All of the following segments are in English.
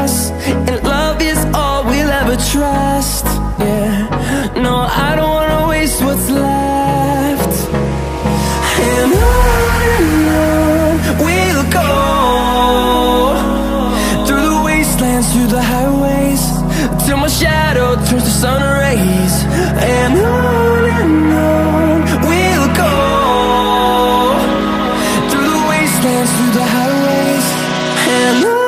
us, and love is all we'll ever trust. Yeah, no, I don't wanna waste what's left. And on we'll go, through the wastelands, through the highways, till my shadow turns to sun rays. And on we'll go, through the wastelands, through the highways, and on.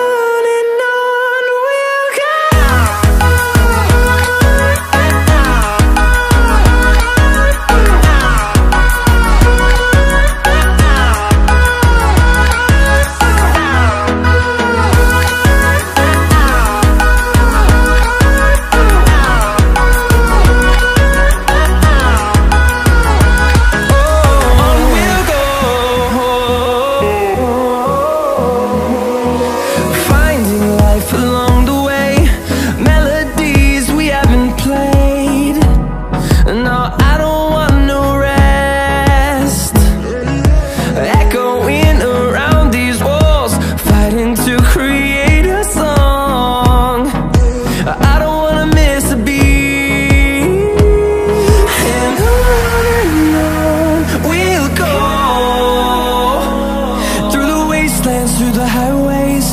Through the highways,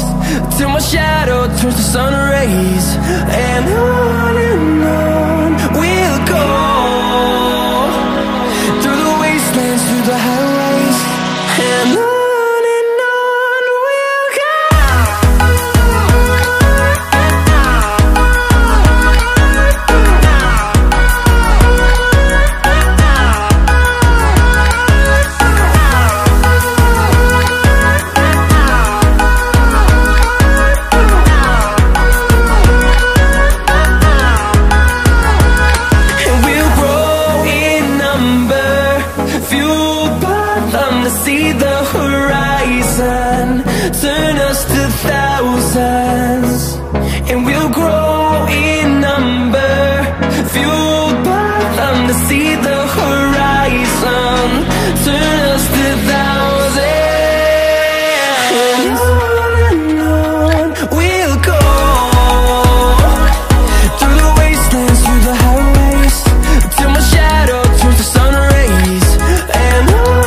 till my shadow turns to sun rays. And on we'll go, through the wastelands, through the highways, and on. See the horizon, turn us to thousands, and we'll grow in number, fueled by them to see the horizon, turn us to thousands. And on we'll go, through the wastelands, through the highways, till my shadow turns to sun rays. And on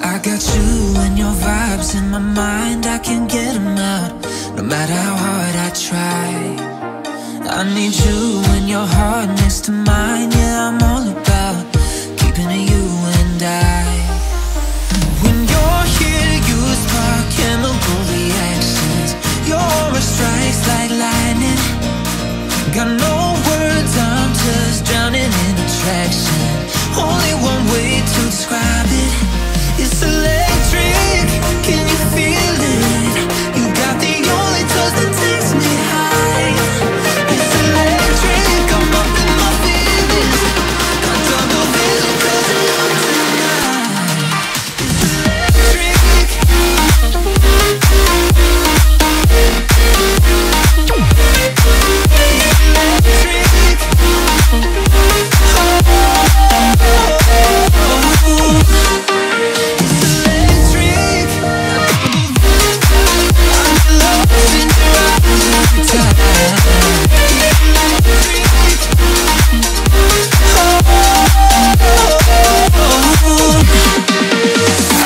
I got you and your vibes in my mind, I can't get them out, no matter how hard I try. I need you and your heart next to mine, yeah, I'm all about keeping it you and I. When you're here, you spark chemical reactions, your aura strikes like lightning. Got no words, I'm just drowning in attraction, only one way to describe it. It's electric, can you feel it? You got the only touch that takes me high. It's electric, I'm up in my feelings, got double feeling 'cause I love you tonight. It's electric, electric.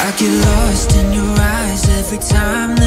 I get lost in your eyes every time.